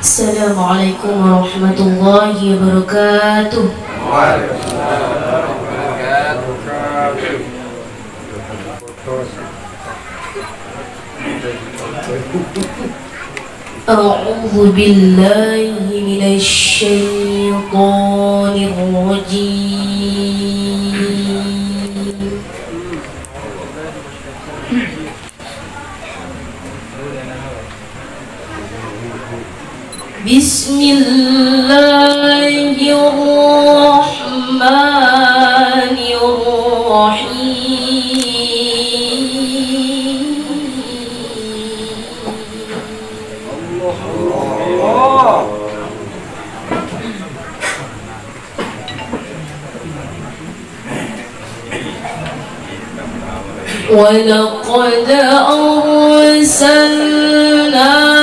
Assalamualaikum warahmatullahi wabarakatuh. Waalaikumsalam warahmatullahi wabarakatuh. A'udzu billahi minasy syaithanir rajim. Bismillahirrahmanirrahim. Allah. وَلَقَدْ أَرْسَلْنَا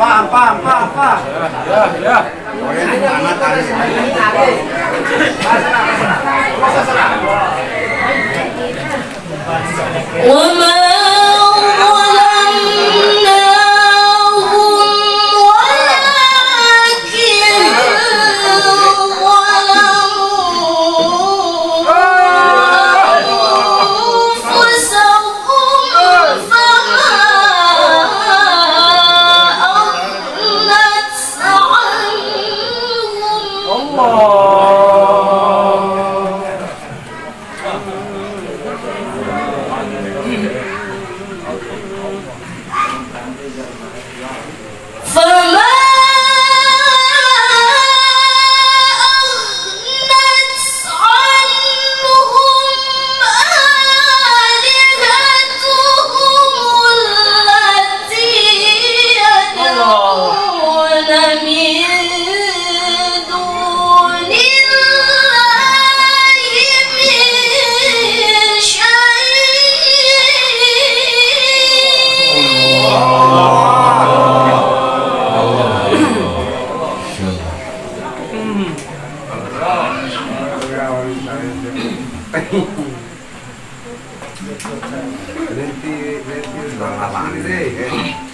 Pak, pak, pak, pak. Ya, ya. Nanti nanti sudah apa nih?